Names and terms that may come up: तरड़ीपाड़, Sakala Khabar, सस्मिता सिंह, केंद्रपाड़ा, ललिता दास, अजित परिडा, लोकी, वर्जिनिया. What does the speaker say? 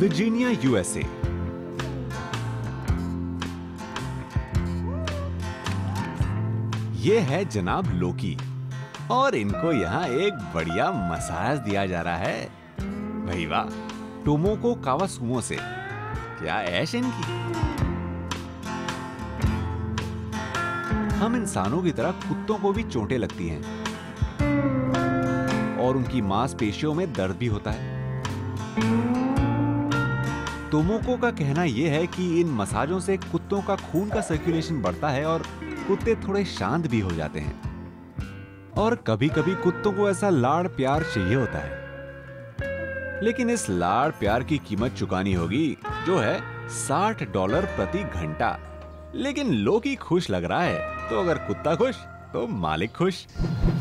वर्जिनिया USA. ये है जनाब लोकी और इनको यहाँ एक बढ़िया मसाज दिया जा रहा है। भाई वाह, टोमो को कावासुमो से क्या ऐश इनकी। हम इंसानों की तरह कुत्तों को भी चोटें लगती हैं और उनकी मांसपेशियों में दर्द भी होता है। टोमोको का कहना यह है कि इन मसाजों से कुत्तों का खून का सर्कुलेशन बढ़ता है और कुत्ते थोड़े शांत भी हो जाते हैं। और कभी-कभी कुत्तों को ऐसा लाड़ प्यार चाहिए होता है, लेकिन इस लाड़ प्यार की कीमत चुकानी होगी जो है $60 प्रति घंटा। लेकिन लोकी खुश लग रहा है, तो अगर कुत्ता खुश तो मालिक खुश।